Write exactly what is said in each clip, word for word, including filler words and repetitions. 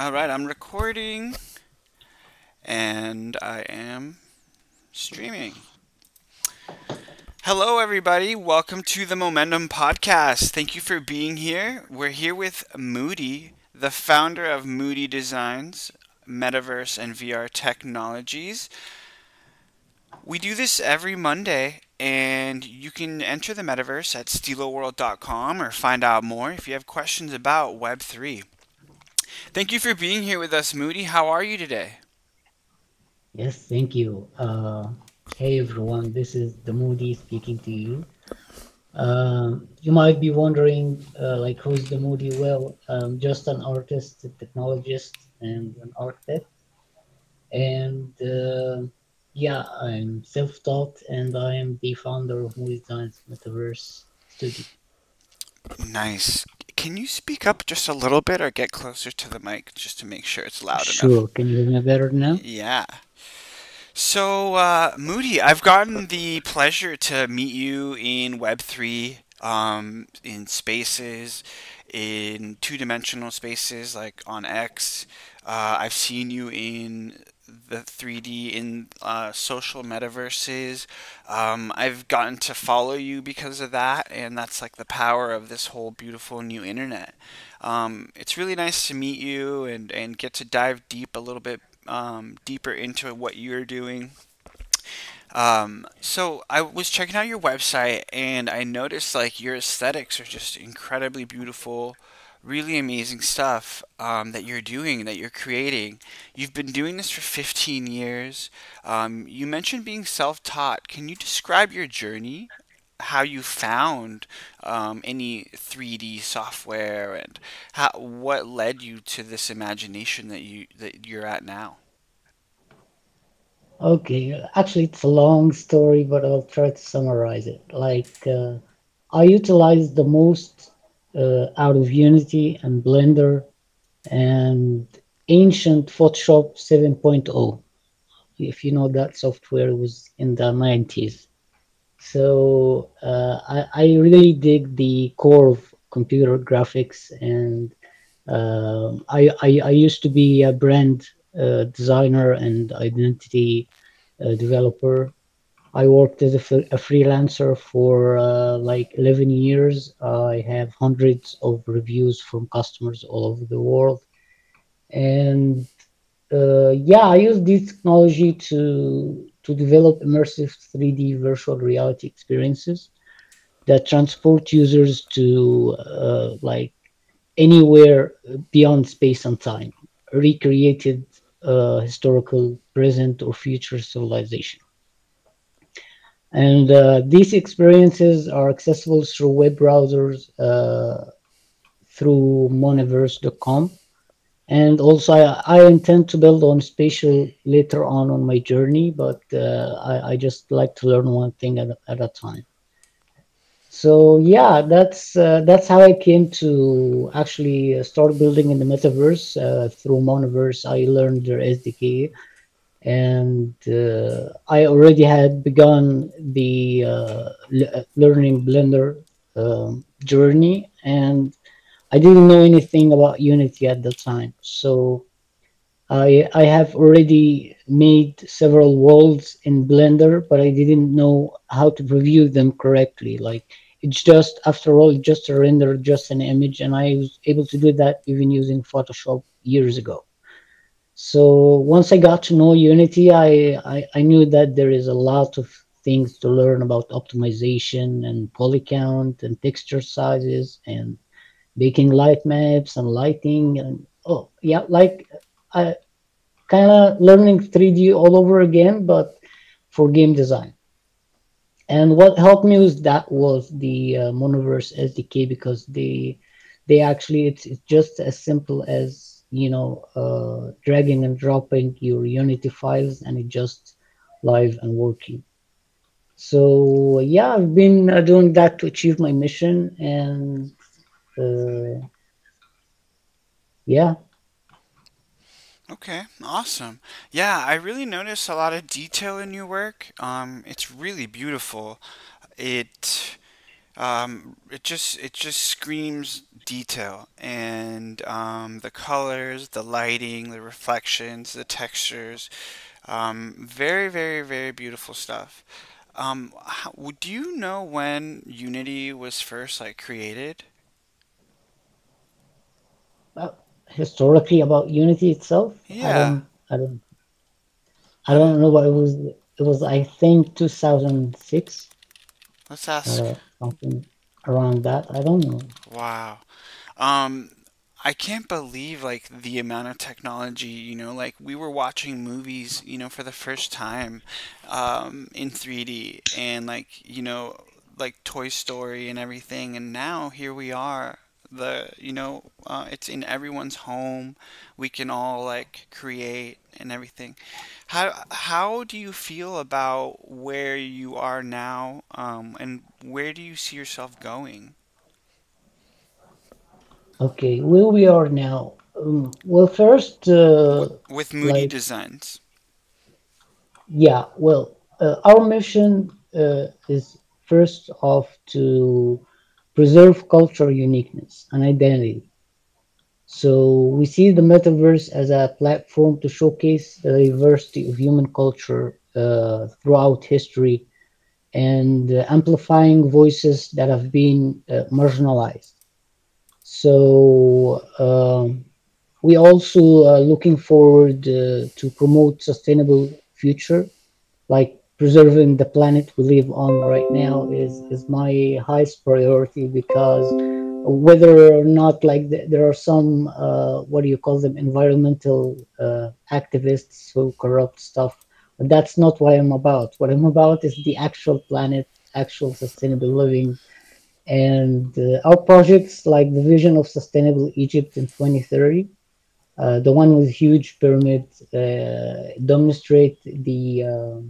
All right, I'm recording and I am streaming. Hello, everybody. Welcome to the Momentum Podcast. Thank you for being here. We're here with Moody, the founder of Moody Designs, Metaverse and V R Technologies. We do this every Monday. And you can enter the metaverse at stilo world dot com or find out more if you have questions about web three. Thank you for being here with us, Moody. How are you today? Yes, thank you. Uh, hey, everyone. This is the Moody speaking to you. Uh, you might be wondering, uh, like, who's the Moody? Well, I'm just an artist, a technologist, and an architect. And... Uh, Yeah, I'm self-taught, and I am the founder of Moody Science Metaverse Studio. Nice. Can you speak up just a little bit or get closer to the mic just to make sure it's loud sure. enough? Sure. Can you hear me better now? Yeah. So, uh, Moody, I've gotten the pleasure to meet you in web three, um, in spaces, in two-dimensional spaces, like on X. Uh, I've seen you in... the three D in uh, social metaverses. Um, I've gotten to follow you because of that, and that's like the power of this whole beautiful new internet. Um, it's really nice to meet you and, and get to dive deep a little bit um, deeper into what you're doing. Um, so I was checking out your website, and I noticed like your aesthetics are just incredibly beautiful. Really amazing stuff um, that you're doing, that you're creating. You've been doing this for fifteen years. Um, you mentioned being self-taught. Can you describe your journey, how you found um, any three D software, and how, what led you to this imagination that you that you're at now? Okay, actually, it's a long story, but I'll try to summarize it. Like, uh, I utilized the most Uh, out of Unity and Blender and ancient Photoshop seven point oh. If you know, that software was in the nineties. So uh, I, I really dig the core of computer graphics, and uh, I, I, I used to be a brand uh, designer and identity uh, developer. I worked as a, fr a freelancer for uh, like eleven years. Uh, I have hundreds of reviews from customers all over the world. And uh, yeah, I use this technology to, to develop immersive three D virtual reality experiences that transport users to uh, like anywhere beyond space and time, recreated uh, historical, present, or future civilization. And uh, these experiences are accessible through web browsers, uh, through Monaverse dot com. And also, I, I intend to build on Spatial later on on my journey, but uh, I, I just like to learn one thing at, at a time. So yeah, that's, uh, that's how I came to actually start building in the metaverse. Uh, through Monaverse, I learned their S D K. And uh, I already had begun the uh, learning Blender um, journey, and I didn't know anything about Unity at the time. So I, I have already made several worlds in Blender, but I didn't know how to preview them correctly. Like, it's just, after all, just a render, just an image, and I was able to do that even using Photoshop years ago. So once I got to know Unity, I, I, I knew that there is a lot of things to learn about optimization and poly count and texture sizes and making light maps and lighting and oh yeah, like I kind of learning three D all over again, but for game design. And what helped me with that was the uh, Monaverse S D K, because they they actually it's, it's just as simple as, you know, uh, dragging and dropping your Unity files, and it just live and working. So yeah, I've been uh, doing that to achieve my mission, and uh, yeah. Okay, awesome. Yeah, I really noticed a lot of detail in your work. Um, it's really beautiful. It um, it just it just screams detail, and um, the colors, the lighting, the reflections, the textures, um, very very very beautiful stuff. Um, how, do you know when Unity was first like created? Well, historically about Unity itself, yeah. I don't, I don't, I don't know what it was. It was, I think, two thousand six. Let's ask uh, something around that. I don't know. Wow, um, I can't believe like the amount of technology. You know, like we were watching movies, you know, for the first time, um, in three D, and like you know, like Toy Story and everything, and now here we are. The you know uh, it's in everyone's home. We can all like create and everything. How how do you feel about where you are now, um, and where do you see yourself going? Okay, where we are now. Um, well, first uh, with Moody like, Designs. Yeah, well, uh, our mission uh, is first off to preserve cultural uniqueness and identity. So we see the metaverse as a platform to showcase the diversity of human culture uh, throughout history and uh, amplifying voices that have been uh, marginalized. So um, we also are looking forward uh, to promote sustainable future, like preserving the planet we live on right now is, is my highest priority, because whether or not like the, there are some, uh, what do you call them, environmental uh, activists who corrupt stuff, but that's not what I'm about. What I'm about is the actual planet, actual sustainable living. And uh, our projects like the vision of sustainable Egypt in twenty thirty, uh, the one with huge pyramid, uh, demonstrate the... Uh,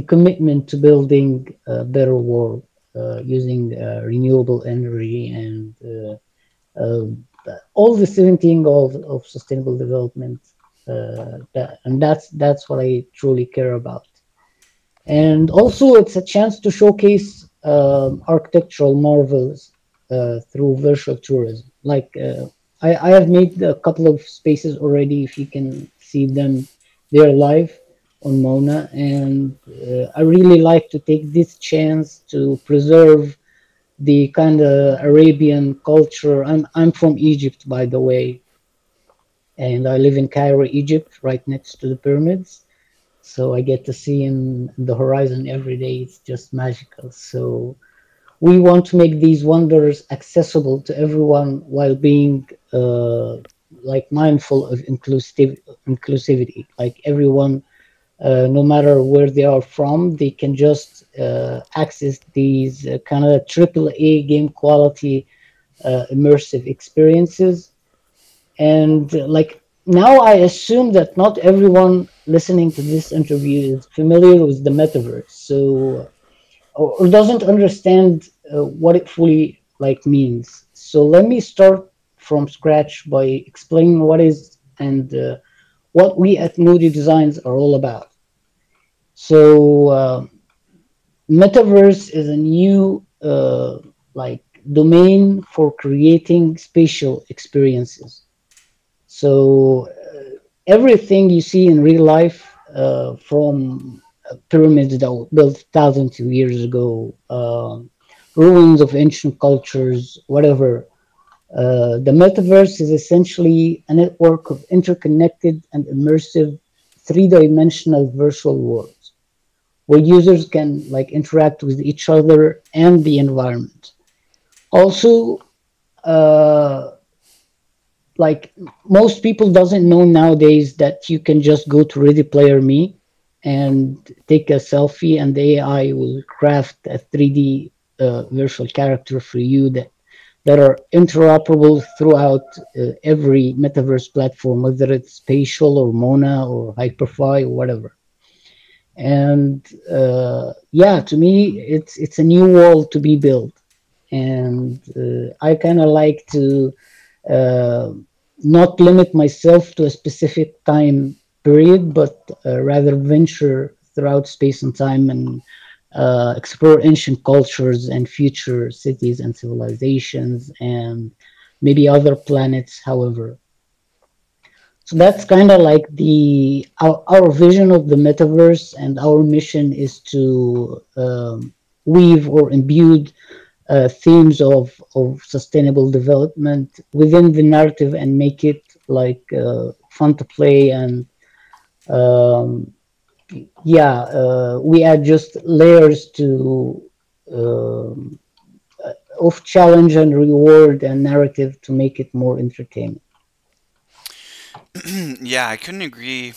The commitment to building a better world uh, using uh, renewable energy and uh, uh, all the seventeen goals of sustainable development, uh, that, and that's that's what I truly care about. And also, it's a chance to showcase uh, architectural marvels uh, through virtual tourism. Like uh, I, I have made a couple of spaces already. If you can see them, they're live on Mona, and uh, I really like to take this chance to preserve the kind of Arabian culture. I'm, I'm from Egypt, by the way, and I live in Cairo, Egypt, right next to the pyramids, so I get to see in the horizon every day. It's just magical. So we want to make these wonders accessible to everyone while being uh, like mindful of inclusive inclusivity, like everyone, Uh, no matter where they are from, they can just uh, access these uh, kind of triple A game quality uh, immersive experiences. And uh, like now I assume that not everyone listening to this interview is familiar with the metaverse, so or, or doesn't understand uh, what it fully like means. So let me start from scratch by explaining what is and uh, what we at Moody Designs are all about. So uh, metaverse is a new uh, like domain for creating spatial experiences. So uh, everything you see in real life, uh, from pyramids that were built thousands of years ago, uh, ruins of ancient cultures, whatever, Uh, the metaverse is essentially a network of interconnected and immersive three-dimensional virtual worlds where users can like interact with each other and the environment. Also, uh, like most people doesn't know nowadays that you can just go to Ready Player Me and take a selfie and the A I will craft a three D uh, virtual character for you that that are interoperable throughout uh, every metaverse platform, whether it's Spatial or Mona or HyperFy or whatever. And uh, yeah, to me, it's it's a new world to be built. And uh, I kind of like to uh, not limit myself to a specific time period, but uh, rather venture throughout space and time and uh, explore ancient cultures and future cities and civilizations and maybe other planets, however. So that's kind of like the our, our vision of the metaverse, and our mission is to um, weave or imbue uh, themes of, of sustainable development within the narrative and make it like uh, fun to play. And um, yeah, uh, we add just layers to uh, of challenge and reward and narrative to make it more entertaining. Yeah, I couldn't agree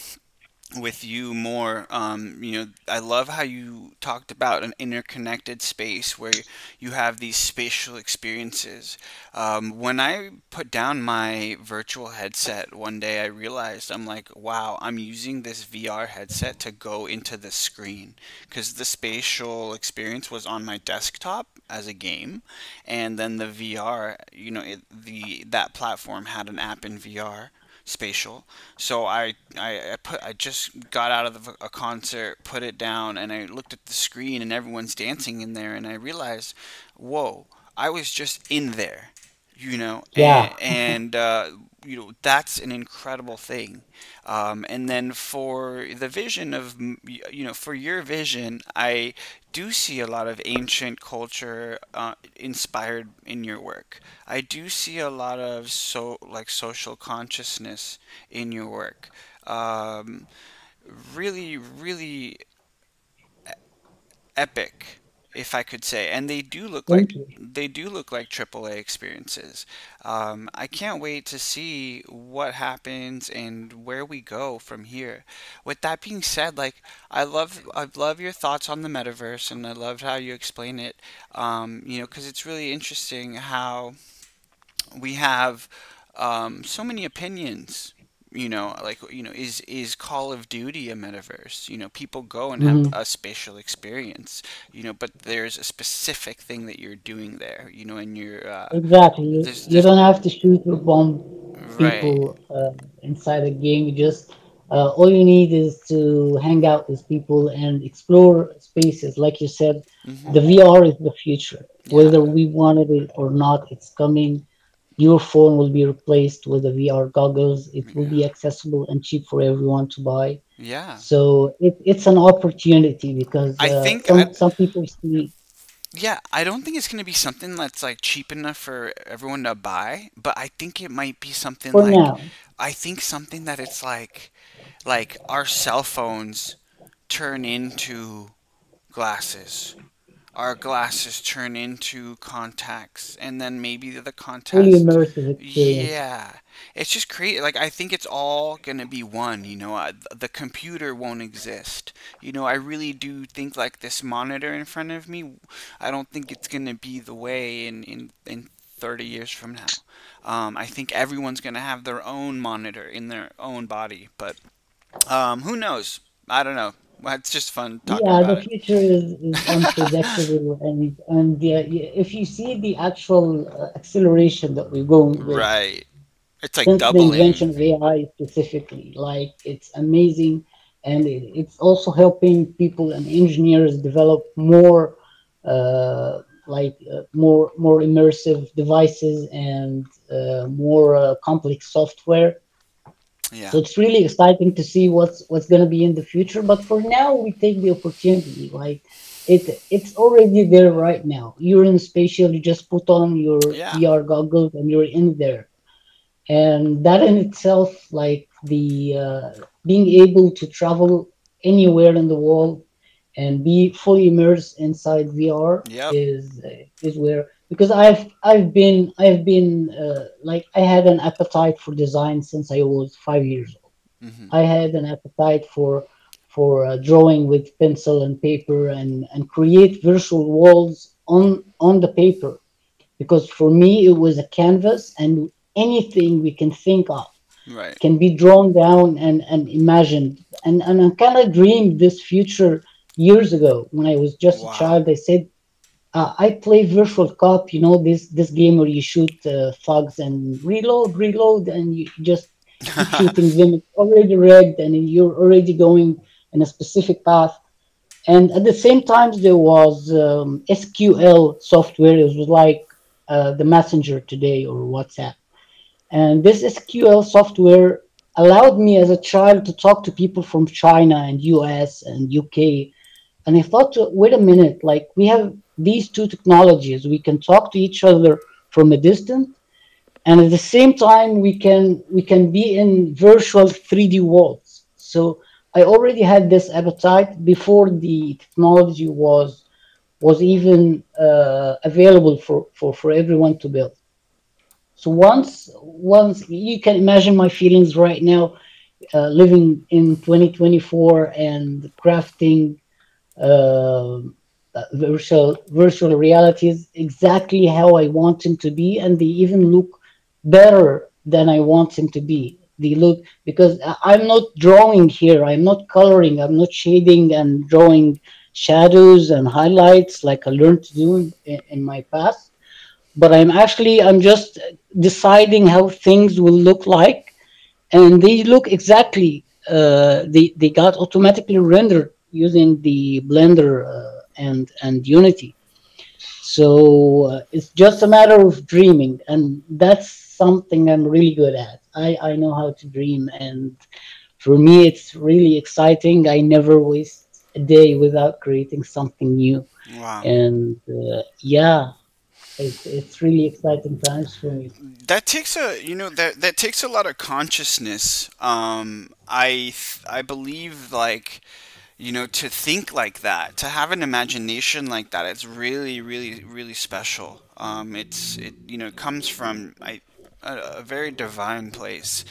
with you more. Um, you know, I love how you talked about an interconnected space where you have these spatial experiences. Um, when I put down my virtual headset one day, I realized I'm like, wow, I'm using this V R headset to go into the screen, because the spatial experience was on my desktop as a game, and then the V R, you know, it, the that platform had an app in V R. Spatial. So I, I, I put I just got out of the, a concert, put it down, and I looked at the screen and everyone's dancing in there, and I realized, whoa, I was just in there, you know. Yeah. And, and uh, you know, that's an incredible thing. Um, and then for the vision of, you know, for your vision, I do see a lot of ancient culture uh, inspired in your work. I do see a lot of so like social consciousness in your work. Um, really, really epic, if I could say, and they do look like they do look like triple A experiences. Um, I can't wait to see what happens and where we go from here. With that being said, like I love I love your thoughts on the metaverse, and I loved how you explain it. Um, you know, because it's really interesting how we have um, so many opinions. You know, like, you know, is is Call of Duty a metaverse? You know, people go and have mm-hmm. a spatial experience, you know, but there's a specific thing that you're doing there, you know, and you're... Uh, exactly. There's, you there's... don't have to shoot or bomb people right. uh, inside a game. You just, uh, all you need is to hang out with people and explore spaces. Like you said, mm-hmm. the V R is the future. Yeah. Whether we wanted it or not, it's coming. Your phone will be replaced with the V R goggles. It will yeah. be accessible and cheap for everyone to buy. Yeah. So it, it's an opportunity, because I uh, think some, I, some people see. Yeah, I don't think it's going to be something that's like cheap enough for everyone to buy, but I think it might be something for like now. I think something that it's like, like our cell phones turn into glasses. Our glasses turn into contacts, and then maybe the contacts. Really immersive experience. Yeah, it's just crazy. Like I think it's all gonna be one. You know, uh, the computer won't exist. You know, I really do think like this monitor in front of me, I don't think it's gonna be the way in in in thirty years from now. Um, I think everyone's gonna have their own monitor in their own body, but um, who knows? I don't know. It's just fun talking yeah, about the future it. is, is unpredictable, and and yeah, if you see the actual acceleration that we're going with, right? It's like doubling. The invention of A I specifically, like it's amazing, and it, it's also helping people and engineers develop more, uh, like uh, more more immersive devices and uh, more uh, complex software. Yeah. So it's really exciting to see what's what's going to be in the future. But for now, we take the opportunity. Like it, it's already there right now. You're in Spatial. You just put on your yeah. V R goggles and you're in there. And that in itself, like the uh, being able to travel anywhere in the world and be fully immersed inside V R yep. is is where. Because I've I've been I've been uh, like I had an appetite for design since I was five years old. Mm-hmm. I had an appetite for for uh, drawing with pencil and paper and and create virtual worlds on on the paper, because for me it was a canvas and anything we can think of right. can be drawn down and and imagined. And and I kind of dreamed this future years ago when I was just wow. a child. I said. Uh, I play Virtual Cop, you know, this this game where you shoot uh, thugs and reload, reload, and you just keep shooting them. It's already rigged, and you're already going in a specific path. And at the same time, there was um, S Q L software. It was like uh, the Messenger today or WhatsApp. And this S Q L software allowed me as a child to talk to people from China and U S and U K. And I thought, wait a minute, like we have these two technologies. We can talk to each other from a distance. And at the same time, we can we can be in virtual three D worlds. So I already had this appetite before the technology was was even uh, available for, for, for everyone to build. So once, once you can imagine my feelings right now, uh, living in twenty twenty-four and crafting uh, virtual, virtual realities exactly how I want them to be, and they even look better than I want them to be. They look, because I'm not drawing here, I'm not coloring, I'm not shading and drawing shadows and highlights like I learned to do in, in my past. But I'm actually, I'm just deciding how things will look like. And they look exactly, uh, they, they got automatically rendered using the Blender uh, and, and Unity. So uh, it's just a matter of dreaming. And that's something I'm really good at. I, I know how to dream. And for me, it's really exciting. I never waste a day without creating something new. Wow. And uh, yeah. It's, it's really exciting times for me. That takes a, you know, that that takes a lot of consciousness. Um, I I believe, like, you know, to think like that, to have an imagination like that, it's really, really, really special. Um, it's it you know comes from I. a very divine place.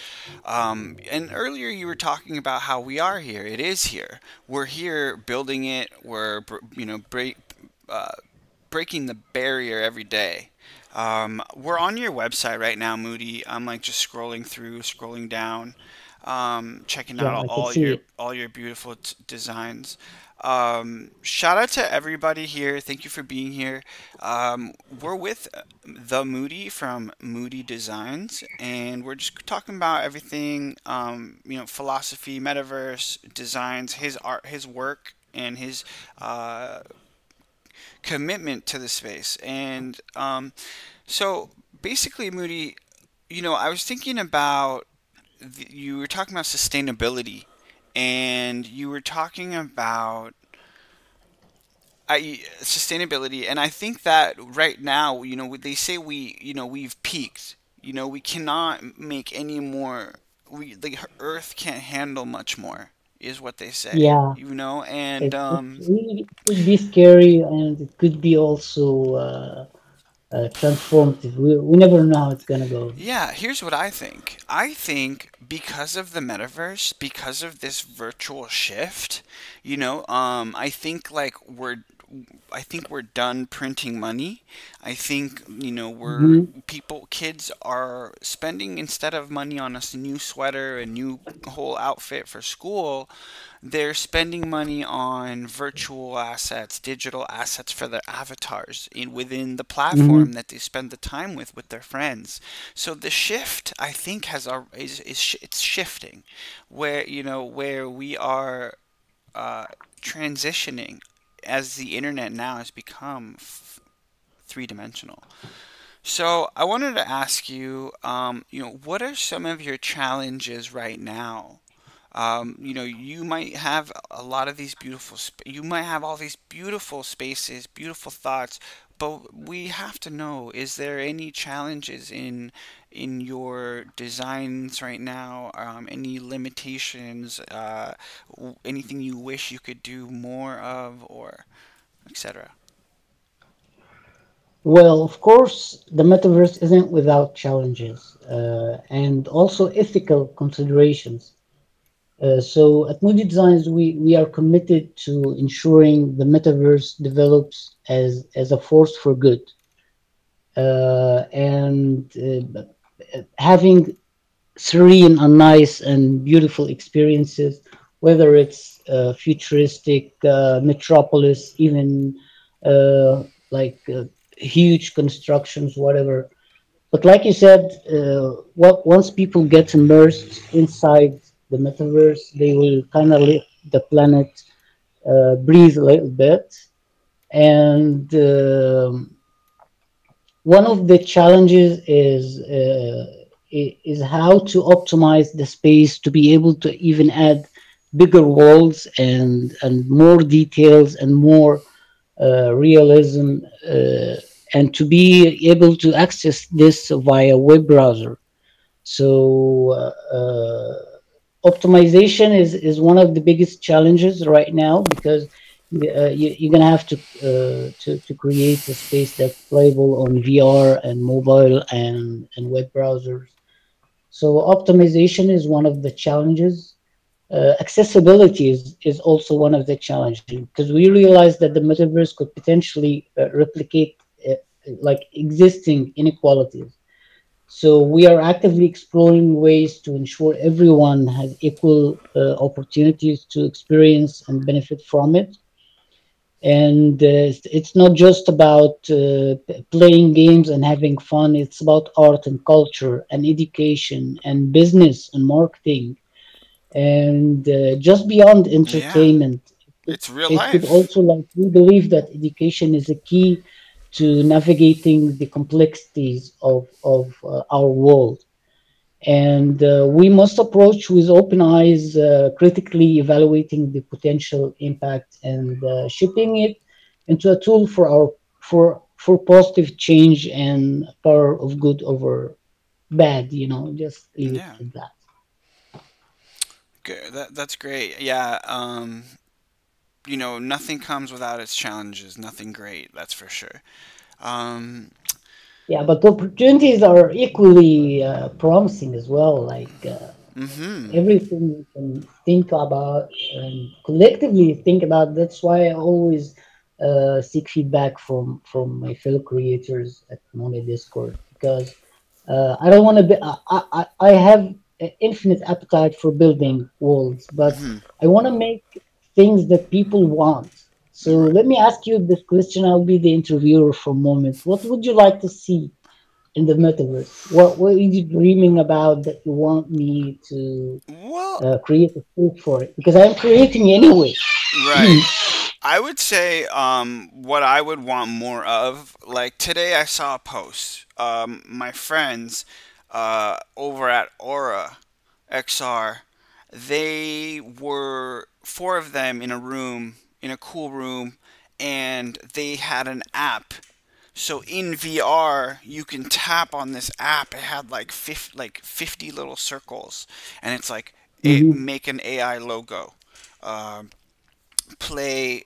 Um, and earlier you were talking about how we are here. It is here. We're here building it. We're you know break. Uh, breaking the barrier every day. Um, we're on your website right now, Moody. I'm like just scrolling through, scrolling down, um, checking yeah, out all your it. all your beautiful t designs. Um, shout out to everybody here. Thank you for being here. Um, we're with the Moody from Moody Designs, and we're just talking about everything. Um, you know, philosophy, metaverse, designs, his art, his work, and his. Uh, commitment to the space. And um, so basically, Moody, you know, I was thinking about the, you were talking about sustainability, and you were talking about I, sustainability, and I think that right now, you know, they say we, you know, we've peaked. You know, we cannot make any more. We the Earth can't handle much more, is what they say. Yeah, you know, and it, um it, really, it could be scary, and it could be also uh, uh transformative. We, we never know how it's gonna go. Yeah, here's what I think. I think because of the metaverse, because of this virtual shift, you know, um I think like we're I think we're done printing money. I think, you know, we're mm-hmm. people, kids are spending, instead of money on a new sweater, a new whole outfit for school, they're spending money on virtual assets, digital assets for their avatars in, within the platform mm-hmm. that they spend the time with, with their friends. So the shift, I think, has a, is, is it's shifting where, you know, where we are uh, transitioning as the internet now has become f three-dimensional. So I wanted to ask you, um, you know, what are some of your challenges right now? Um, you know, you might have a lot of these beautiful, sp you might have all these beautiful spaces, beautiful thoughts, but we have to know, is there any challenges in, in your designs right now? Um, any limitations, uh, anything you wish you could do more of, or et cetera? Well, of course, the metaverse isn't without challenges, uh, and also ethical considerations. Uh, so at Moody Designs, we, we are committed to ensuring the metaverse develops as, as a force for good. Uh, and uh, having serene and nice and beautiful experiences, whether it's uh, futuristic uh, metropolis, even uh, like uh, huge constructions, whatever. But like you said, uh, what, once people get immersed inside the metaverse, they will kind of leave the planet uh, breathe a little bit. And uh, one of the challenges is uh, is how to optimize the space to be able to even add bigger walls and and more details and more uh, realism, uh, and to be able to access this via web browser. So uh, optimization is is one of the biggest challenges right now, because uh, you, you're gonna have to, uh, to to create a space that's playable on V R and mobile and and web browsers. So optimization is one of the challenges. Uh, accessibility is, is also one of the challenges, because we realized that the metaverse could potentially uh, replicate uh, like existing inequalities. So we are actively exploring ways to ensure everyone has equal uh, opportunities to experience and benefit from it. And uh, it's not just about uh, playing games and having fun. It's about art and culture and education and business and marketing. And uh, just beyond entertainment, yeah. it's real it life. Could also, like, we believe that education is a key to navigating the complexities of of uh, our world, and uh, we must approach with open eyes, uh, critically evaluating the potential impact and uh, shaping it into a tool for our for for positive change and power of good over bad. You know, just leave yeah. it at that. Good. That, that's great. Yeah. Um, you know, nothing comes without its challenges. Nothing great, that's for sure. Um, yeah, but the opportunities are equally uh, promising as well. Like uh, mm-hmm. everything you can think about and collectively think about. That's why I always uh, seek feedback from from my fellow creators at Mona Discord, because uh, I don't want to be. I, I I have. infinite appetite for building worlds, but mm-hmm. I want to make things that people want. So let me ask you this question. I'll be the interviewer for a moment. What would you like to see in the metaverse? What, what are you dreaming about that you want me to uh, create a tool for it? Because I'm creating anyway. Right. I would say um, what I would want more of, like today I saw a post. Um, my friends... Uh, over at Aura X R, they were four of them in a room, in a cool room, and they had an app. So in V R, you can tap on this app. It had like fifty, like fifty little circles, and it's like mm-hmm. it, make an A I logo, uh, play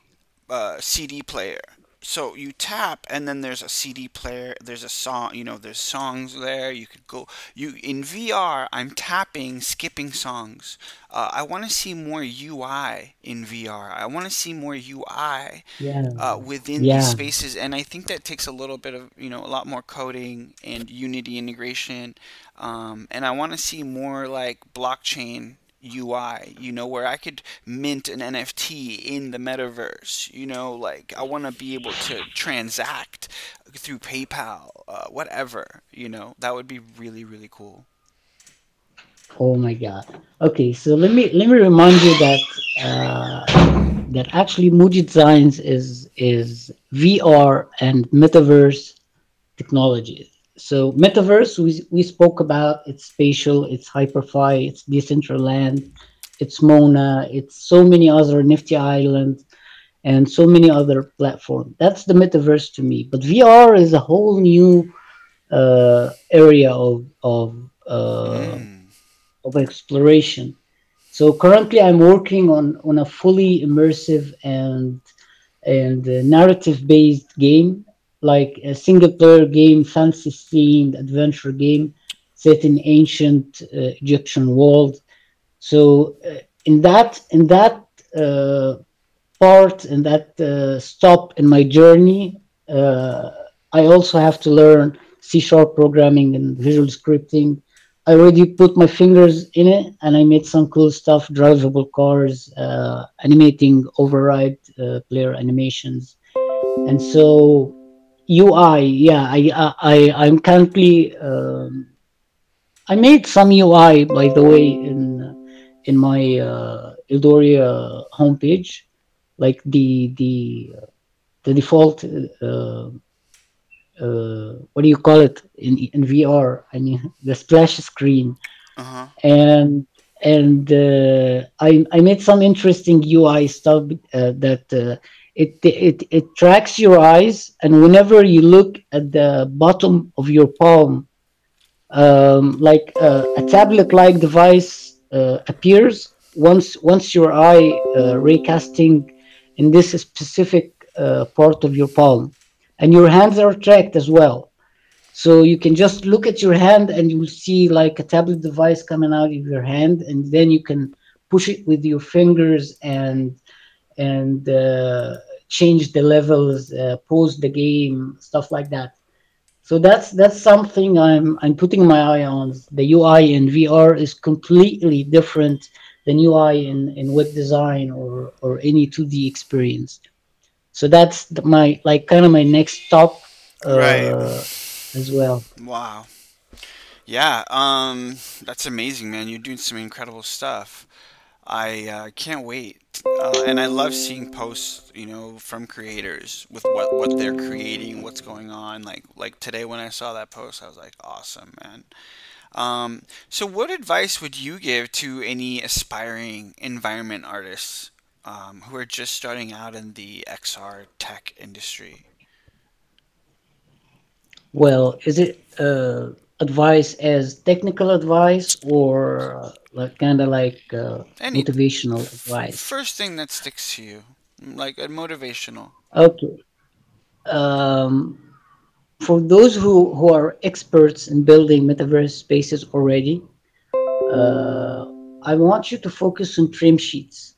uh, C D player. So you tap, and then there's a C D player, there's a song, you know, there's songs there, you could go, you, in V R, I'm tapping, skipping songs. Uh, I want to see more U I in V R. I want to see more U I yeah. uh, within yeah. these spaces, and I think that takes a little bit of, you know, a lot more coding and Unity integration, um, and I want to see more, like, blockchain U I, you know, where I could mint an N F T in the metaverse, you know, like I want to be able to transact through PayPal, uh, whatever, you know, that would be really, really cool. Oh my God. Okay. So let me, let me remind you that, uh, that actually Moody Designs is, is V R and metaverse technologies. So metaverse, we, we spoke about, it's Spatial, it's HyperFy, it's Decentraland, it's Mona, it's so many other, Nifty Island, and so many other platforms. That's the metaverse to me. But V R is a whole new uh, area of, of, uh, mm. of exploration. So currently I'm working on, on a fully immersive and, and narrative-based game, like a single-player game, fantasy-themed adventure game set in ancient uh, Egyptian world. So uh, in that, in that uh, part, in that uh, stop in my journey, uh, I also have to learn C sharp programming and visual scripting. I already put my fingers in it, and I made some cool stuff, drivable cars, uh, animating override uh, player animations. And so... U I, yeah, I, I, I'm currently, um, I made some U I, by the way, in in my uh, Eldoria homepage, like the the the default uh, uh, what do you call it in in V R? I mean the splash screen, uh-huh. and and uh, I I made some interesting U I stuff uh, that uh, it it it tracks your eyes, and whenever you look at the bottom of your palm, um, like uh, a tablet-like device uh, appears. Once once your eye uh, recasting in this specific uh, part of your palm, and your hands are tracked as well, so you can just look at your hand and you will see like a tablet device coming out of your hand, and then you can push it with your fingers and and uh, change the levels, uh, pause the game, stuff like that. So that's that's something I'm I'm putting my eye on. The U I in V R is completely different than U I in, in web design or, or any two D experience. So that's the, my, like kind of my next stop uh, right. as well. Wow. Yeah. Um, that's amazing, man. You're doing some incredible stuff. I uh, can't wait. Uh, and I love seeing posts, you know, from creators with what, what they're creating, what's going on. Like, like today when I saw that post, I was like, awesome, man. Um, so what advice would you give to any aspiring environment artists um, who are just starting out in the X R tech industry? Well, is it uh, advice as technical advice or like, kind of like uh, any, motivational advice? First thing that sticks to you, like a motivational. Okay. Um, For those who, who are experts in building metaverse spaces already, uh, I want you to focus on trim sheets.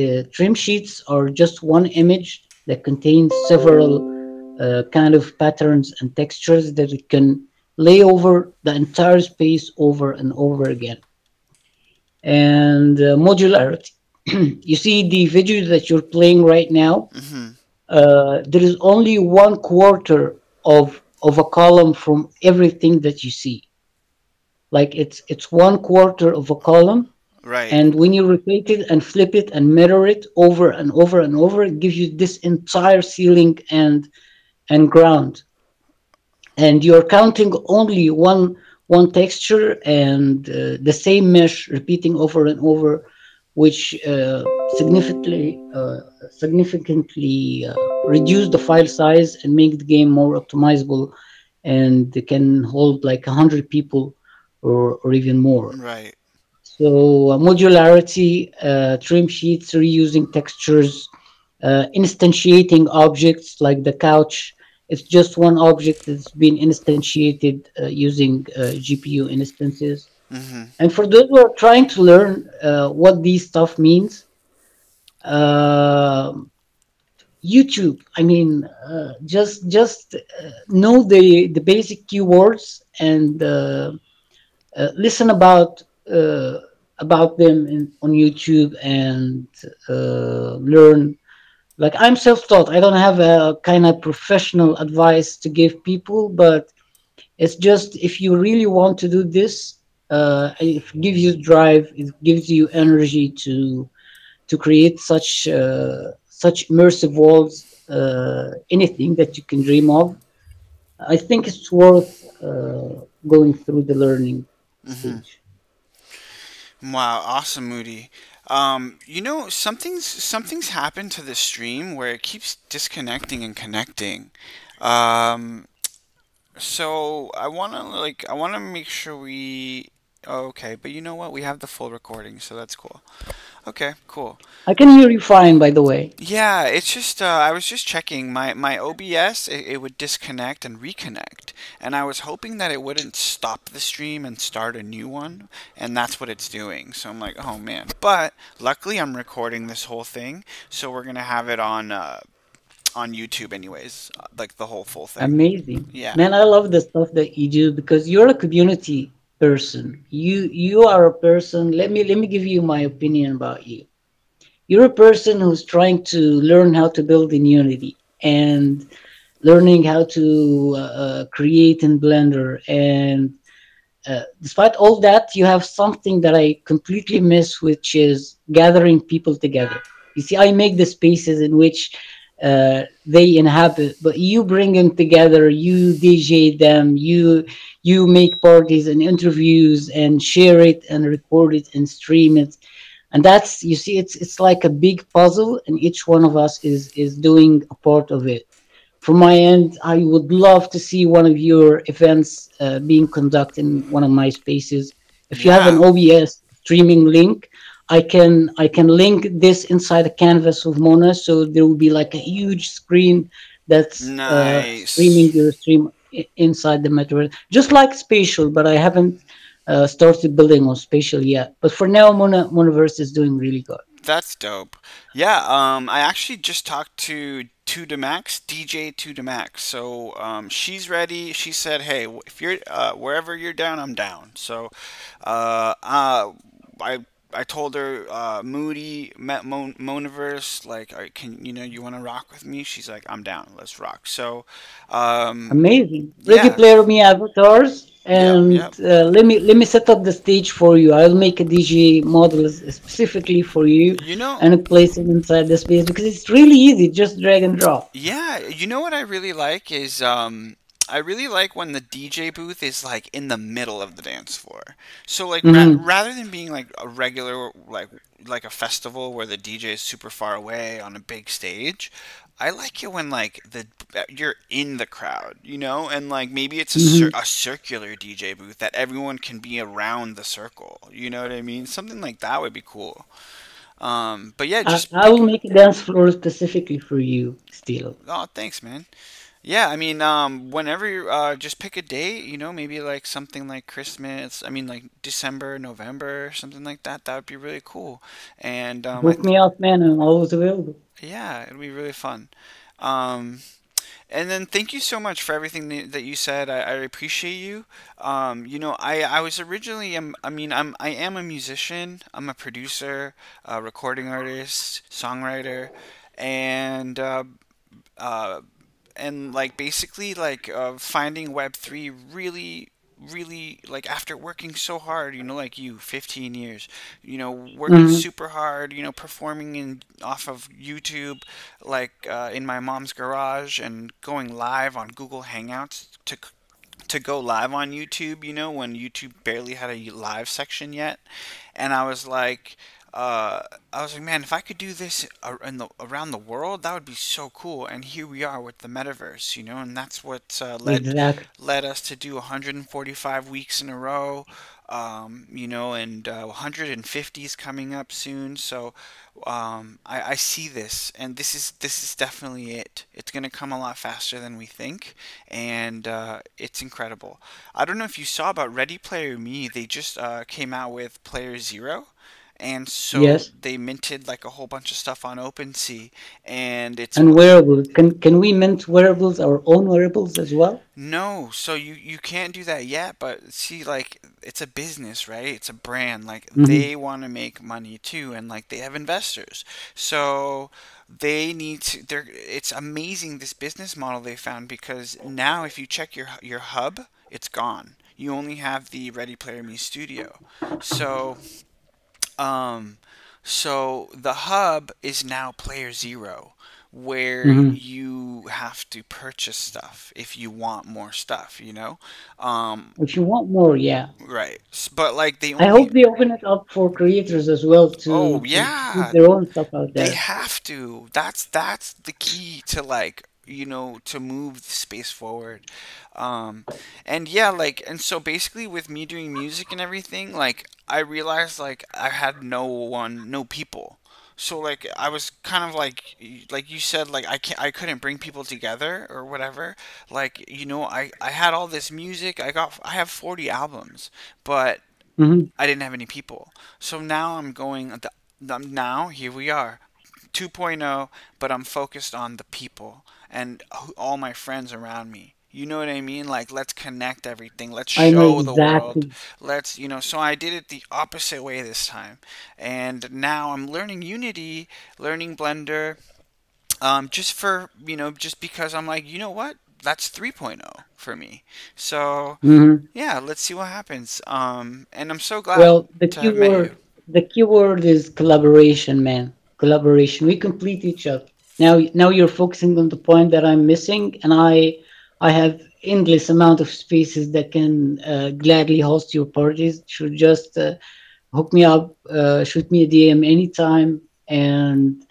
Uh, trim sheets are just one image that contains several uh, kind of patterns and textures that it can lay over the entire space over and over again. And uh, modularity. You see the video that you're playing right now, mm-hmm. uh, there is only one quarter of of a column from everything that you see. Like it's it's one quarter of a column, right? And when you rotate it and flip it and mirror it over and over and over, it gives you this entire ceiling and and ground, and you're counting only one one texture and uh, the same mesh repeating over and over, which uh, significantly uh, significantly uh, reduce the file size and make the game more optimizable, and they can hold like one hundred people or, or even more. Right. So uh, modularity, uh, trim sheets, reusing textures, uh, instantiating objects like the couch. It's just one object that's been instantiated uh, using uh, G P U instances. Mm-hmm. And for those who are trying to learn uh, what these stuff means, uh, YouTube. I mean, uh, just just uh, know the the basic keywords and uh, uh, listen about uh, about them in, on YouTube and uh, learn. Like I'm self-taught. I don't have a kind of professional advice to give people, but it's just if you really want to do this. Uh, it gives you drive. It gives you energy to to create such uh, such immersive worlds. Uh, anything that you can dream of, I think it's worth uh, going through the learning stage. Mm-hmm. Wow! Awesome, Moody. Um, you know, something's something's happened to this stream where it keeps disconnecting and connecting. Um, so I want to like I want to make sure we. Oh, okay, but you know what? We have the full recording, so that's cool. Okay, cool. I can hear you fine, by the way. Yeah, it's just, uh, I was just checking. My, my O B S, it, it would disconnect and reconnect. And I was hoping that it wouldn't stop the stream and start a new one. And that's what it's doing. So I'm like, oh, man. But luckily, I'm recording this whole thing. So we're going to have it on... Uh, on YouTube anyways, like the whole full thing. Amazing. Yeah, man, I love the stuff that you do because you're a community person. You you are a person, let me let me give you my opinion about you. You're a person who's trying to learn how to build in Unity and learning how to uh, create in Blender. And uh, despite all that, you have something that I completely miss, which is gathering people together. You see, I make the spaces in which uh, they inhabit, but you bring them together, you D J them, you you make parties and interviews and share it and record it and stream it. And that's, you see, it's it's like a big puzzle, and each one of us is is doing a part of it. From my end, I would love to see one of your events uh, being conducted in one of my spaces. If you yeah. have an O B S streaming link, I can I can link this inside the canvas of Mona, so there will be like a huge screen that's nice. uh, streaming your stream inside the Metaverse, just like Spatial, but I haven't uh, started building on Spatial yet. But for now, Mona Monaverse is doing really good. That's dope. Yeah, um, I actually just talked to two D max, D J two D max. So um, she's ready. She said, "Hey, if you're uh, wherever you're down, I'm down." So uh, uh, I I told her uh, Moody Mon Monaverse, like, right, can you know you want to rock with me? She's like, "I'm down. Let's rock." So um, amazing. Ready yeah. Player Me avatars. And yep, yep. Uh, let me let me set up the stage for you. I'll make a D J model specifically for you, you know, and place it inside the space, because it's really easy. Just drag and drop. Yeah, you know what I really like is um, I really like when the D J booth is like in the middle of the dance floor. So like mm-hmm. ra rather than being like a regular like like a festival where the D J is super far away on a big stage. I like it when like the you're in the crowd, you know, and like maybe it's a, mm-hmm. cir a circular D J booth that everyone can be around the circle. You know what I mean? Something like that would be cool. Um, but yeah, just I, I will make a dance floor specifically for you, Stilo. Oh, thanks, man. Yeah, I mean, um, whenever you uh, just pick a date, you know, maybe like something like Christmas. I mean, like December, November, something like that. That would be really cool. And um, book me up, man. I'm always available. Yeah, it'll be really fun. Um, and then thank you so much for everything that you said. I, I appreciate you. Um, you know, I, I was originally, I'm, I mean, I'm, I am a musician. I'm a producer, a recording artist, songwriter, and, uh, uh, and like basically like uh, finding Web three really, really like after working so hard, you know, like you fifteen years, you know, working mm-hmm. super hard, you know, performing in off of YouTube, like uh, in my mom's garage, and going live on Google Hangouts to to go live on YouTube, you know, when YouTube barely had a live section yet. And I was like, Uh, I was like, man, if I could do this in the, around the world, that would be so cool. And here we are with the Metaverse, you know, and that's what uh, led exactly. led us to do one hundred forty-five weeks in a row, um, you know, and uh, one hundred fifty is coming up soon. So um, I, I see this, and this is this is definitely it. It's going to come a lot faster than we think, and uh, it's incredible. I don't know if you saw about Ready Player Me. They just uh, came out with Player Zero. And so yes. they minted like a whole bunch of stuff on OpenSea, and it's and wearables. Can can we mint wearables, our own wearables as well? No, so you you can't do that yet. But see, like it's a business, right? It's a brand. Like mm-hmm. they want to make money too, and like they have investors. So they need to. They're. It's amazing this business model they found, because now if you check your your hub, it's gone. You only have the Ready Player Me Studio. So. Um, so the hub is now Player Zero, where mm-hmm. you have to purchase stuff if you want more stuff, you know? Um, if you want more, yeah. Right. But like they only... I hope they open it up for creators as well to, oh, yeah. to put their own stuff out there. They have to. That's, that's the key to like, you know, to move the space forward. Um, and yeah, like, and so basically with me doing music and everything, like I realized like I had no one, no people. So like I was kind of like, like you said, like I can't, I couldn't bring people together or whatever. Like, you know, I, I had all this music. I got, I have forty albums, but mm-hmm. I didn't have any people. So now I'm going, now here we are. two point oh, but I'm focused on the people and all my friends around me. You know what I mean? Like, let's connect everything. Let's show I know exactly. the world. Let's, you know, so I did it the opposite way this time. And now I'm learning Unity, learning Blender, um, just for, you know, just because I'm like, you know what? That's three point oh for me. So, mm-hmm. yeah, let's see what happens. Um, and I'm so glad well, the to keyword, have met you. The keyword is collaboration, man. collaboration. We complete each other. Now, now you're focusing on the point that I'm missing, and I, I have endless amount of spaces that can uh, gladly host your parties. Should just uh, hook me up, uh, shoot me a D M anytime, and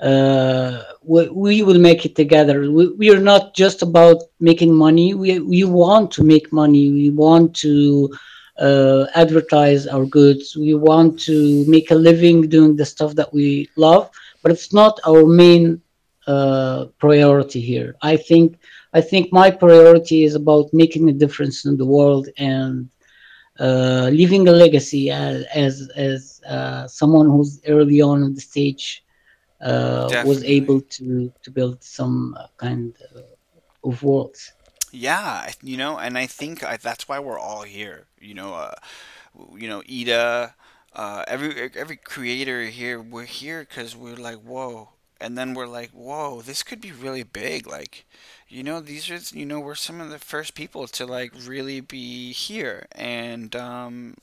uh, we, we will make it together. We, we are not just about making money. We we want to make money. We want to uh, advertise our goods. We want to make a living doing the stuff that we love. But it's not our main uh, priority here. I think I think my priority is about making a difference in the world and uh, leaving a legacy as as, as uh, someone who's early on in the stage uh, was able to to build some kind of worlds. Yeah, you know, and I think I, that's why we're all here. You know, uh, you know, Ida. Uh, every every creator here, we're here because we're like, whoa, and then we're like, whoa, this could be really big. Like, you know, these are, you know, we're some of the first people to like really be here and, um,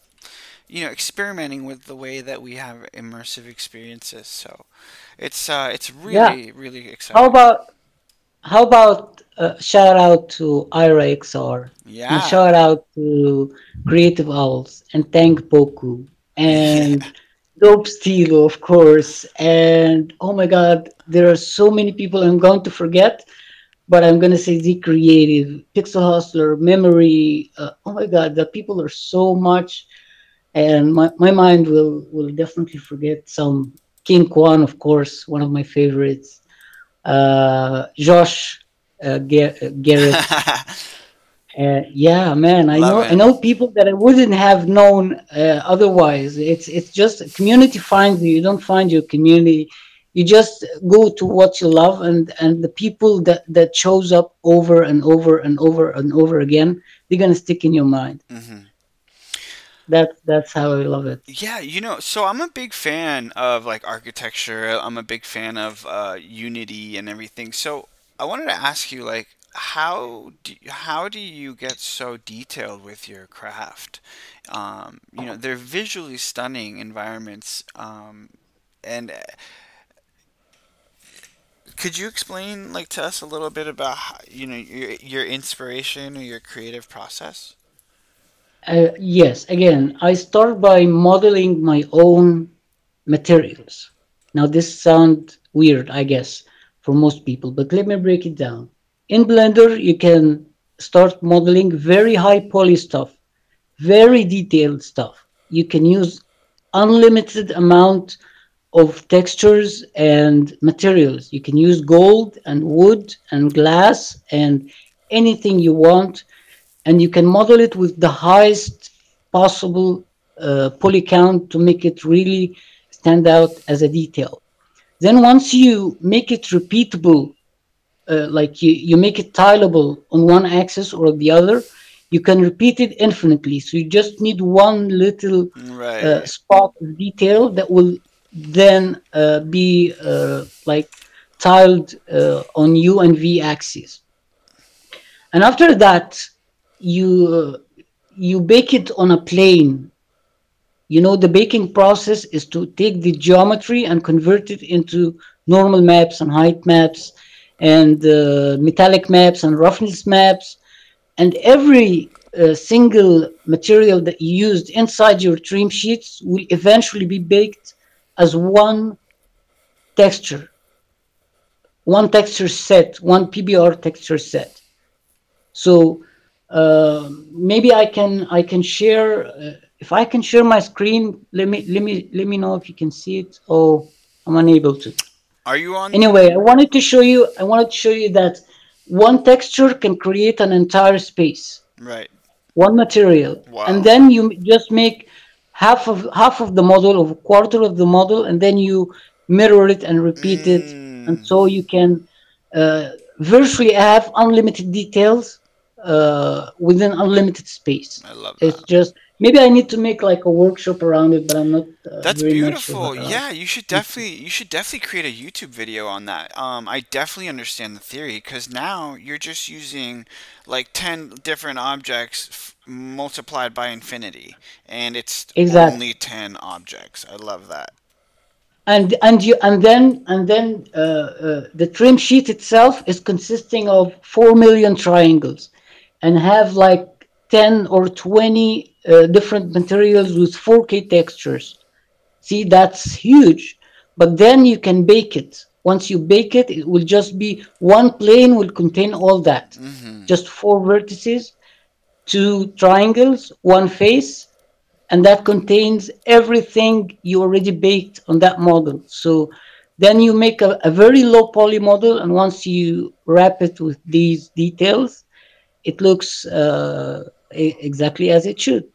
you know, experimenting with the way that we have immersive experiences. So, it's uh, it's really yeah. really exciting. How about how about uh, shout out to IraXR? Yeah. And shout out to Creative Owls and thank Boku. And yeah. Dope Stilo, of course. And oh my God, there are so many people I'm going to forget, but I'm going to say the Creative, Pixel Hustler, Memory. Uh, oh my God, the people are so much. And my, my mind will, will definitely forget some. King Kwan, of course, one of my favorites. Uh, Josh uh, Ger Garrett. Uh, yeah, man, I know, I know people that I wouldn't have known uh, otherwise. It's it's just community finds you. You don't find your community. You just go to what you love, and, and the people that, that shows up over and over and over and over again, they're going to stick in your mind. Mm-hmm. That, that's how I love it. Yeah, you know, so I'm a big fan of like architecture. I'm a big fan of uh, Unity and everything. So I wanted to ask you, like, How do how do you get so detailed with your craft? Um, you know, they're visually stunning environments, um, and could you explain like to us a little bit about how, you know, your your inspiration or your creative process? Uh, yes. Again, I start by modeling my own materials. Now, this sounds weird, I guess, for most people, but let me break it down. In Blender, you can start modeling very high poly stuff, very detailed stuff. You can use unlimited amount of textures and materials. You can use gold and wood and glass and anything you want. And you can model it with the highest possible uh, poly count to make it really stand out as a detail. Then once you make it repeatable, Uh, like you, you make it tileable on one axis or the other, you can repeat it infinitely. So you just need one little right. uh, spot of detail that will then uh, be uh, like tiled uh, on U and V axis. And after that, you, uh, you bake it on a plane. You know, the baking process is to take the geometry and convert it into normal maps and height maps, and uh, metallic maps and roughness maps, and every uh, single material that you used inside your trim sheets will eventually be baked as one texture, one texture set, one P B R texture set. So uh, maybe I can I can share uh, if I can share my screen. Let me let me let me know if you can see it. Oh, I'm unable to. Are you on? Anyway, I wanted to show you. I wanted to show you that one texture can create an entire space. Right. One material, wow. And then you just make half of half of the model, or a quarter of the model, and then you mirror it and repeat mm. it, and so you can uh, virtually have unlimited details uh, within unlimited space. I love that. It's just. Maybe I need to make like a workshop around it, but I'm not. Uh, That's very beautiful. Much of, uh, yeah, you should definitely you should definitely create a YouTube video on that. Um, I definitely understand the theory because now you're just using like ten different objects f multiplied by infinity, and it's exactly. only ten objects. I love that. and and you and then and then uh, uh, the trim sheet itself is consisting of four million triangles, and have like ten or twenty uh, different materials with four K textures. See, that's huge. But then you can bake it. Once you bake it, it will just be one plane will contain all that. Mm-hmm. Just four vertices, two triangles, one face, and that contains everything you already baked on that model. So then you make a, a very low poly model, and once you wrap it with these details, it looks uh, exactly as it should,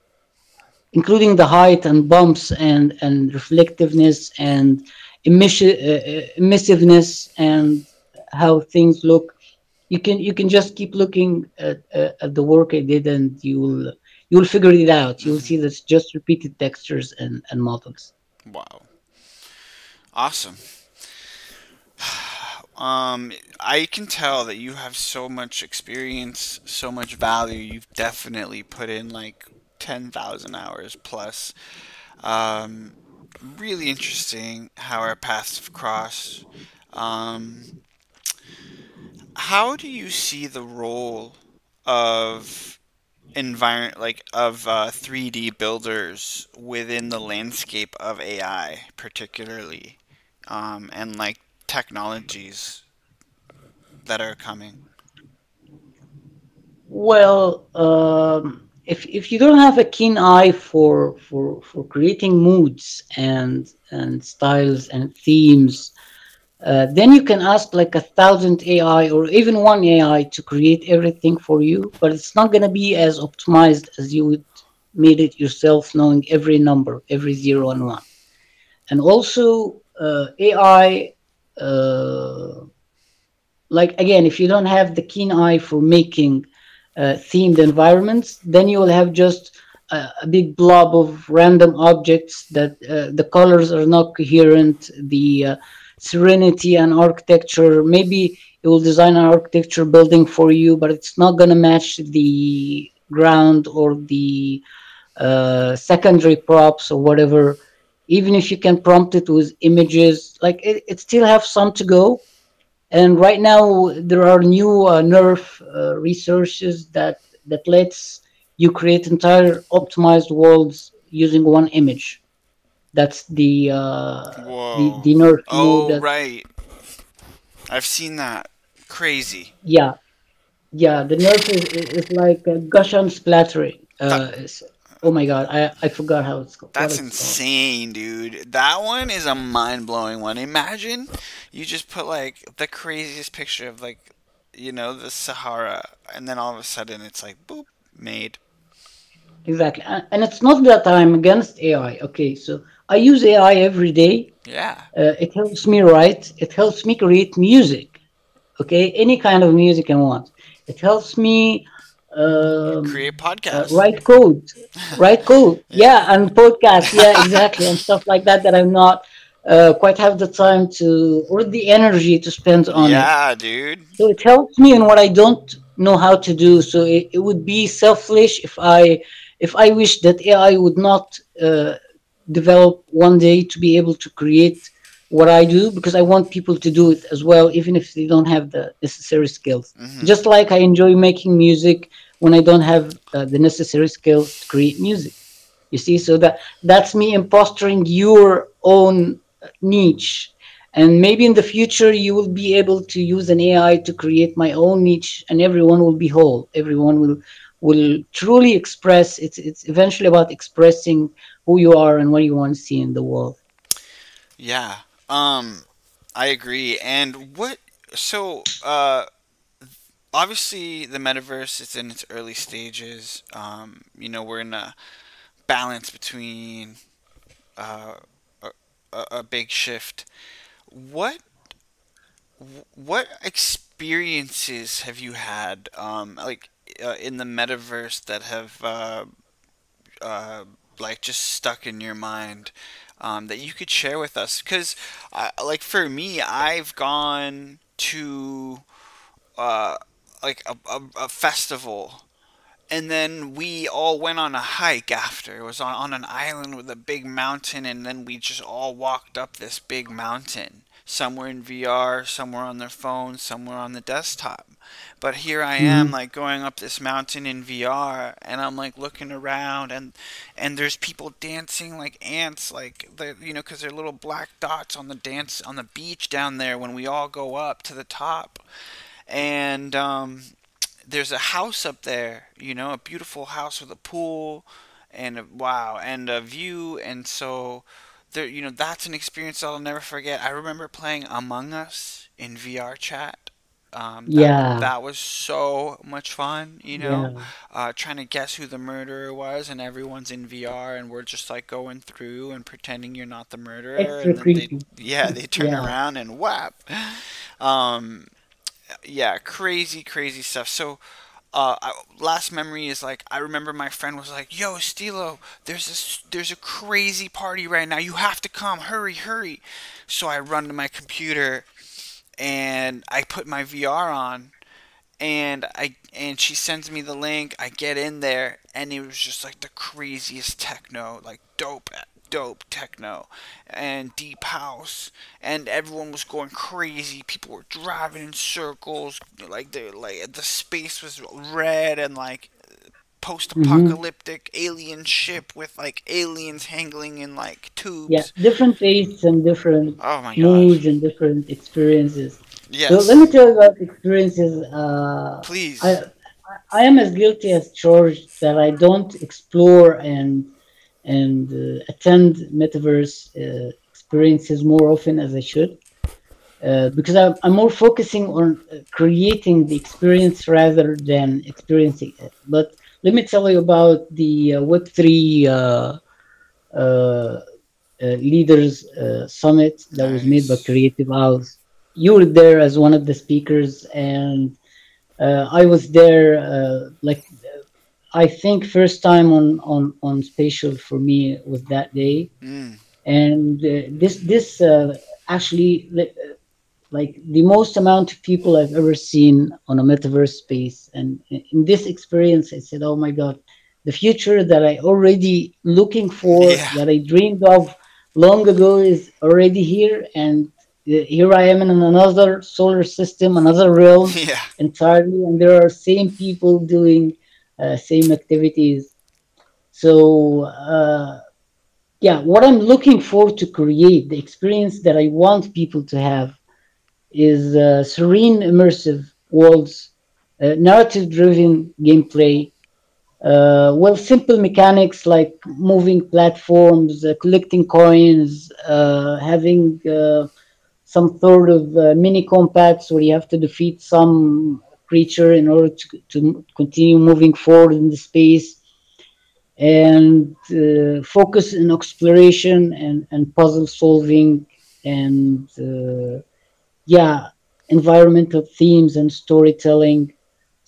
including the height and bumps and, and reflectiveness and emission, uh, emissiveness and how things look. You can you can just keep looking at, uh, at the work I did, and you'll you'll figure it out. You'll see that's just repeated textures and, and models. Wow, awesome. Um, I can tell that you have so much experience, so much value. You've definitely put in like ten thousand hours plus. Um, really interesting how our paths have crossed. Um, how do you see the role of environment, like of uh, three D builders within the landscape of A I, particularly, um, and like technologies that are coming? Well, um, if if you don't have a keen eye for for for creating moods and and styles and themes, uh, then you can ask like a thousand A I or even one A I to create everything for you, but it's not going to be as optimized as you would made it yourself, knowing every number, every zero and one. And also uh, A I, uh, like again, if you don't have the keen eye for making uh, themed environments, then you will have just a, a big blob of random objects that uh, the colors are not coherent, the uh, serenity and architecture. Maybe it will design an architecture building for you, but it's not going to match the ground or the uh, secondary props or whatever. Even if you can prompt it with images, like it, it still have some to go. And right now there are new uh, Nerf uh, resources that that lets you create entire optimized worlds using one image. That's the uh, the, the Nerf. Oh, that... right. I've seen that. Crazy. Yeah, yeah. The Nerf is, is like a Gaussian splattering. Uh, that... Oh my god, I I forgot how it's called. That's insane, dude. That one is a mind-blowing one. Imagine you just put like the craziest picture of like, you know, the Sahara, and then all of a sudden it's like boop, made. Exactly. And it's not that I'm against A I. Okay, so I use A I every day. Yeah. Uh, it helps me write. It helps me create music. Okay, any kind of music I want. It helps me Um, create podcasts, uh, write code, write code, yeah. yeah, and podcasts, yeah, exactly, and stuff like that that I'm not uh, quite have the time to or the energy to spend on. Yeah, it. dude. So it helps me in what I don't know how to do. So it, it would be selfish if I if I wish that A I would not uh, develop one day to be able to create what I do, because I want people to do it as well, even if they don't have the necessary skills. Mm-hmm. Just like I enjoy making music when I don't have uh, the necessary skills to create music. You see, so that that's me impostering your own niche. And maybe in the future, you will be able to use an A I to create my own niche, and everyone will be whole. Everyone will will truly express. It's, it's eventually about expressing who you are and what you want to see in the world. Yeah. Um, I agree. And what, so, uh, obviously the metaverse is in its early stages. Um, you know, we're in a balance between, uh, a, a big shift. What, what experiences have you had, um, like, uh, in the metaverse that have, uh, uh, like just stuck in your mind? Um, that you could share with us, because uh, like for me, I've gone to uh, like a, a, a festival And then we all went on a hike after. It was on, on an island with a big mountain, and then we just all walked up this big mountain. Some were in V R, some were on their phone, some were on the desktop. But here I am, mm-hmm. like, going up this mountain in V R, and I'm, like, looking around, and and there's people dancing like ants, like, you know, because they're little black dots on the dance on the beach down there when we all go up to the top. And um, there's a house up there, you know, a beautiful house with a pool and, a, wow, and a view, and so... There, you know, that's an experience I'll never forget. I remember playing Among Us in V R chat. Um, that, yeah. That was so much fun, you know, yeah. uh, trying to guess who the murderer was, and everyone's in V R, and we're just like going through and pretending you're not the murderer. Extra and then creepy. They, yeah, they turn yeah. around and whap. Um, yeah, crazy, crazy stuff. So, Uh, I, last memory is like I remember my friend was like, "Yo, Stilo, there's this, there's a crazy party right now. You have to come. Hurry, hurry!" So I run to my computer, and I put my V R on, and I and she sends me the link. I get in there, and it was just like the craziest techno, like dope, dope techno, and deep house, and everyone was going crazy. People were driving in circles, like the like the space was red and like post-apocalyptic mm-hmm. alien ship with like aliens hanging in like tubes. Yeah, different tastes and different oh my moods and different experiences. Yes. So let me tell you about experiences. Uh, Please. I, I am as guilty as George that I don't explore and. and uh, attend Metaverse uh, experiences more often as I should, uh, because I'm, I'm more focusing on uh, creating the experience rather than experiencing it. But let me tell you about the uh, Web three uh, uh, uh, Leaders uh, Summit that nice. was made by Creative Owls. You were there as one of the speakers, and uh, I was there uh, like I think first time on, on, on Spatial for me was that day. Mm. And uh, this, this uh, actually, like the most amount of people I've ever seen on a metaverse space. And in this experience, I said, oh my God, the future that I already looking for, yeah. that I dreamed of long ago is already here. And here I am in another solar system, another realm yeah. entirely. And there are same people doing Uh, same activities. So uh, yeah, what I'm looking for to create, the experience that I want people to have is uh, serene, immersive worlds, uh, narrative-driven gameplay, uh, well, simple mechanics like moving platforms, uh, collecting coins, uh, having uh, some sort of uh, mini combats where you have to defeat some creature in order to, to continue moving forward in the space, and uh, focus on exploration and, and puzzle solving, and uh, yeah, environmental themes and storytelling.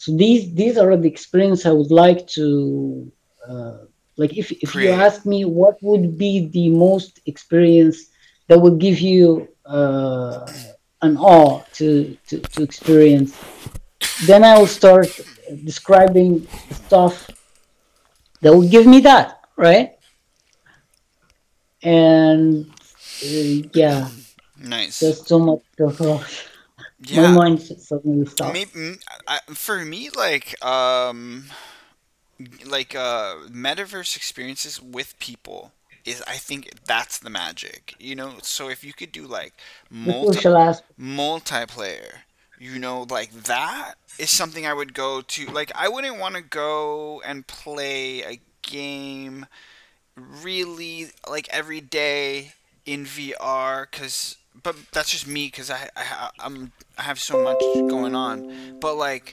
So these these are the experience I would like to uh, like. If if you ask me, what would be the most experience that would give you uh, an awe to to, to experience? Then I will start describing stuff that will give me that, right? And uh, yeah, nice. There's so much to talk. Yeah. My mind suddenly stopped. Maybe, I, for me, like, um, like uh, metaverse experiences with people is, I think that's the magic, you know. So if you could do like multi multiplayer. You know, like that is something I would go to. Like, I wouldn't want to go and play a game really like every day in V R, cause. But that's just me, cause I I I'm I have so much going on. But like.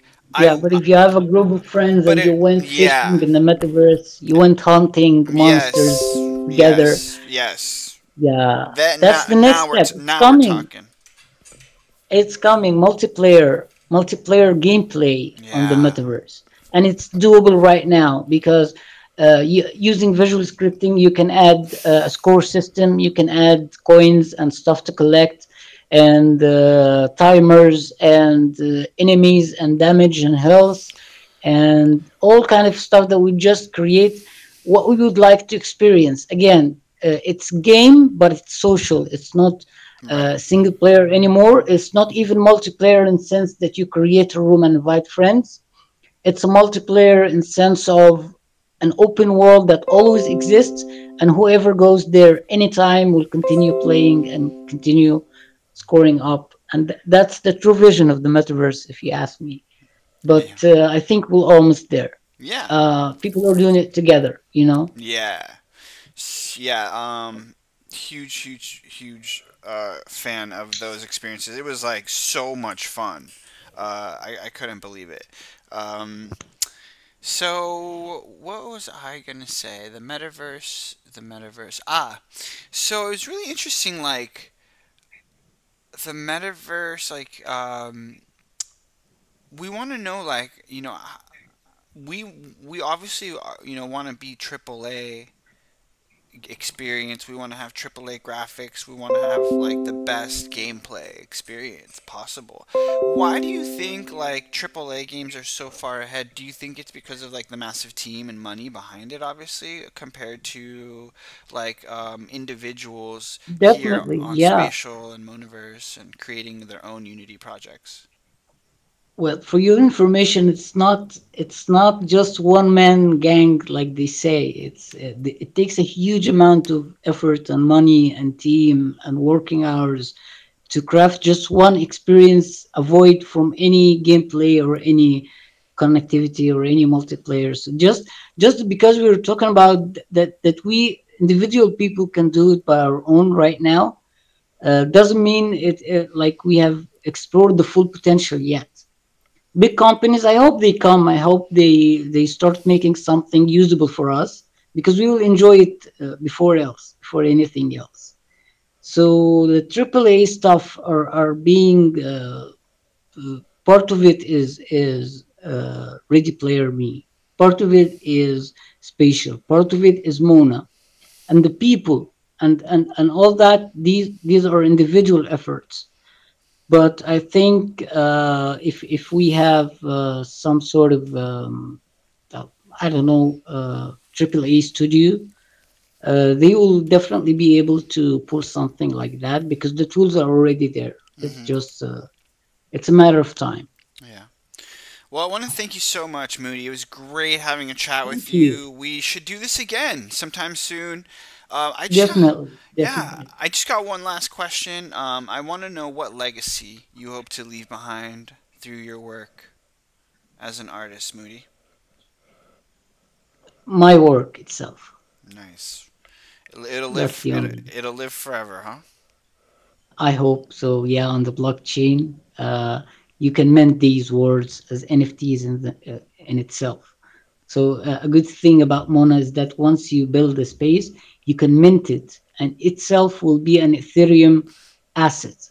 Yeah, I, but if you have a group of friends and it, you went fishing yeah. in the metaverse, you went hunting monsters yes, together. Yes. Yes. Yeah. That, that's now, the next now step. We're, now Coming. we're talking. It's coming, multiplayer, multiplayer gameplay yeah. on the metaverse, and it's doable right now because uh, you, using visual scripting, you can add uh, a score system, you can add coins and stuff to collect, and uh, timers and uh, enemies and damage and health, and all kind of stuff that we just create what we would like to experience. Again, uh, it's game, but it's social. It's not uh, single player anymore. It's not even multiplayer in the sense that you create a room and invite friends. It's a multiplayer in the sense of an open world that always exists, and whoever goes there anytime will continue playing and continue scoring up. And th that's the true vision of the metaverse, if you ask me. But uh, I think we're almost there. Yeah. Uh, people are doing it together, you know? Yeah. Yeah. Um, huge, huge, huge uh, fan of those experiences. It was like so much fun. Uh, I, I couldn't believe it. Um, so what was I going to say? The metaverse, the metaverse. Ah, so it was really interesting, like the metaverse, like, um, we want to know, like, you know, we we obviously, you know, want to be triple A experience. We want to have triple A graphics. We want to have, like, the best gameplay experience possible. Why do you think, like, triple A games are so far ahead? Do you think it's because of, like, the massive team and money behind it, obviously, compared to, like, um, individuals Definitely, here on yeah. Spatial and Monaverse and creating their own Unity projects? Well, for your information, it's not it's not just one man gang like they say. It's it takes a huge amount of effort and money and team and working hours to craft just one experience, avoid from any gameplay or any connectivity or any multiplayer. So just just because we were talking about that that we individual people can do it by our own right now, uh, doesn't mean it, it like we have explored the full potential yet. Big companies, I hope they come. I hope they, they start making something usable for us, because we will enjoy it uh, before else, before anything else. So the triple A stuff are, are being, uh, uh, part of it is, is uh, Ready Player Me. Part of it is Spatial. Part of it is Mona. And the people and, and, and all that, these, these are individual efforts. But I think uh, if if we have uh, some sort of um, I don't know uh, triple A studio, uh, they will definitely be able to pull something like that, because the tools are already there. Mm-hmm. It's just uh, it's a matter of time. Yeah. Well, I want to thank you so much, Moody. It was great having a chat thank with you. you. We should do this again sometime soon. Uh, I just definitely, got, definitely. Yeah, I just got one last question. Um, I want to know what legacy you hope to leave behind through your work as an artist, Moody. My work itself. Nice. It'll, it'll live. It'll, it'll live forever, huh? I hope so. Yeah, on the blockchain, uh, you can mint these words as N F Ts in the, uh, in itself. So uh, a good thing about Mona is that once you build a space, you can mint it, and itself will be an Ethereum asset.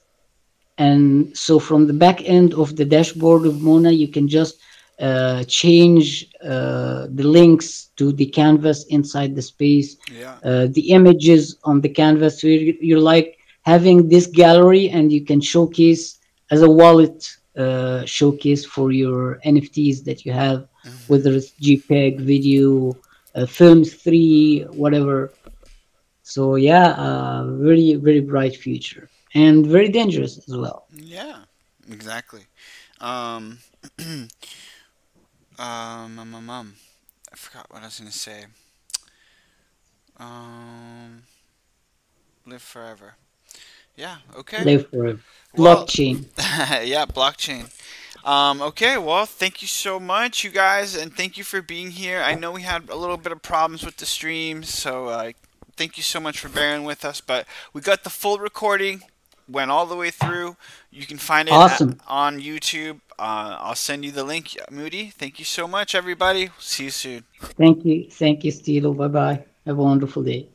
And so from the back end of the dashboard of Mona, you can just uh, change uh, the links to the canvas inside the space, yeah. uh, the images on the canvas. So you're, you're like having this gallery, and you can showcase as a wallet uh, showcase for your N F Ts that you have. Whether it's JPEG, video, uh, films, three, whatever. So yeah, uh, very, very bright future, and very dangerous as well. Yeah, exactly. Um, um, um, um, um, I forgot what I was gonna say. Um, live forever. Yeah. Okay. Live forever. Blockchain. Well, yeah, blockchain. Um, okay, well, thank you so much, you guys, and thank you for being here. I know we had a little bit of problems with the stream, so uh, thank you so much for bearing with us. But we got the full recording, went all the way through. You can find it awesome. at, on YouTube. Uh, I'll send you the link, Moody. Thank you so much, everybody. See you soon. Thank you. Thank you, Stilo. Bye-bye. Have a wonderful day.